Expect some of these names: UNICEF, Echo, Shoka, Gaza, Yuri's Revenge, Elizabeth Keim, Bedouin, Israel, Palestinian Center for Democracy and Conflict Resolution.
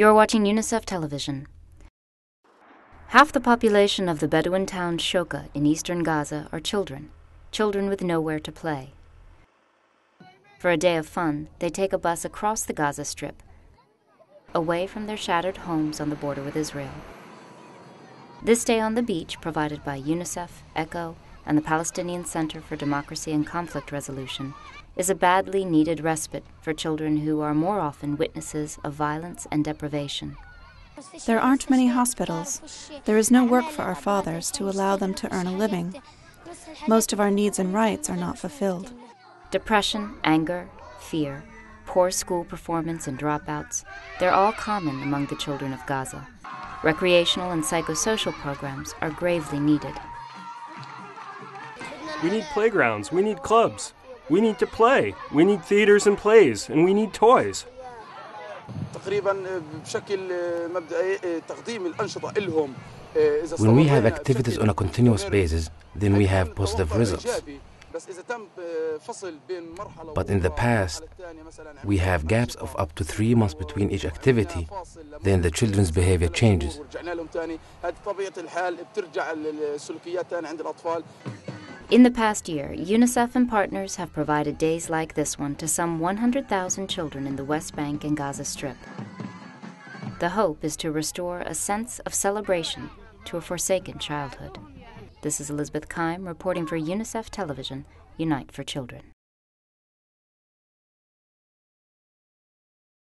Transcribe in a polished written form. You're watching UNICEF Television. Half the population of the Bedouin town Shoka in eastern Gaza are children, children with nowhere to play. For a day of fun, they take a bus across the Gaza Strip, away from their shattered homes on the border with Israel. This day on the beach, provided by UNICEF, Echo, and the Palestinian Center for Democracy and Conflict Resolution, is a badly needed respite for children who are more often witnesses of violence and deprivation. There aren't many hospitals. There is no work for our fathers to allow them to earn a living. Most of our needs and rights are not fulfilled. Depression, anger, fear, poor school performance and dropouts, they're all common among the children of Gaza. Recreational and psychosocial programs are gravely needed. We need playgrounds, we need clubs. We need to play. We need theaters and plays, and we need toys. When we have activities on a continuous basis, then we have positive results. But in the past, we have gaps of up to 3 months between each activity. Then the children's behavior changes. In the past year, UNICEF and partners have provided days like this one to some 100,000 children in the West Bank and Gaza Strip. The hope is to restore a sense of celebration to a forsaken childhood. This is Elizabeth Keim reporting for UNICEF Television, Unite for Children.